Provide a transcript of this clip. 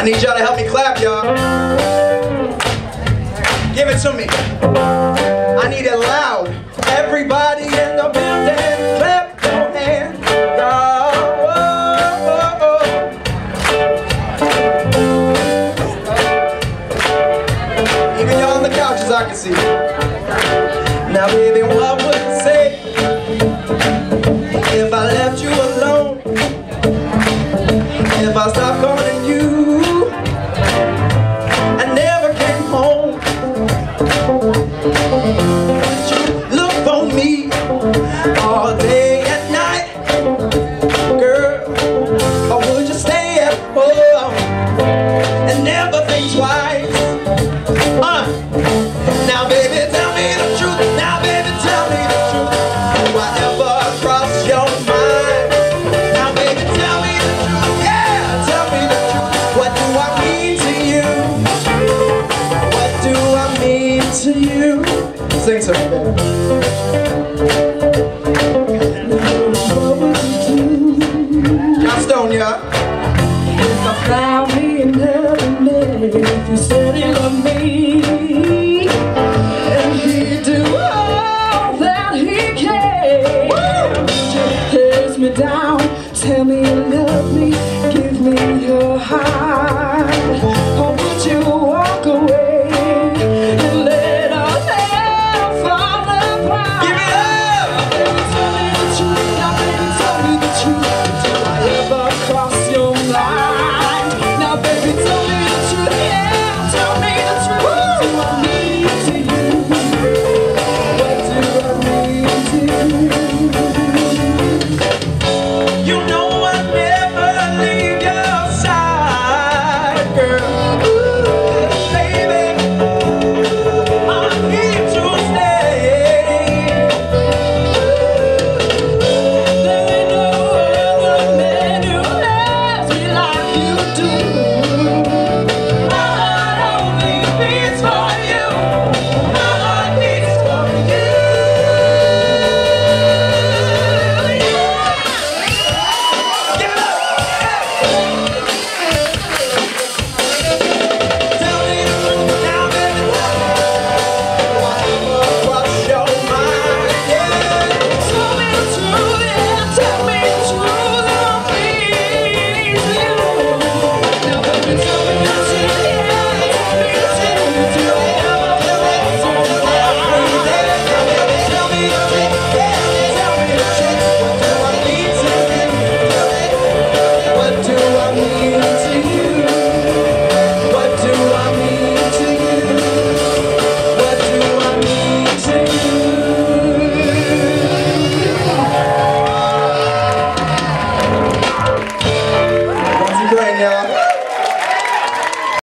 I need y'all to help me clap, y'all. Give it to me. I need it loud.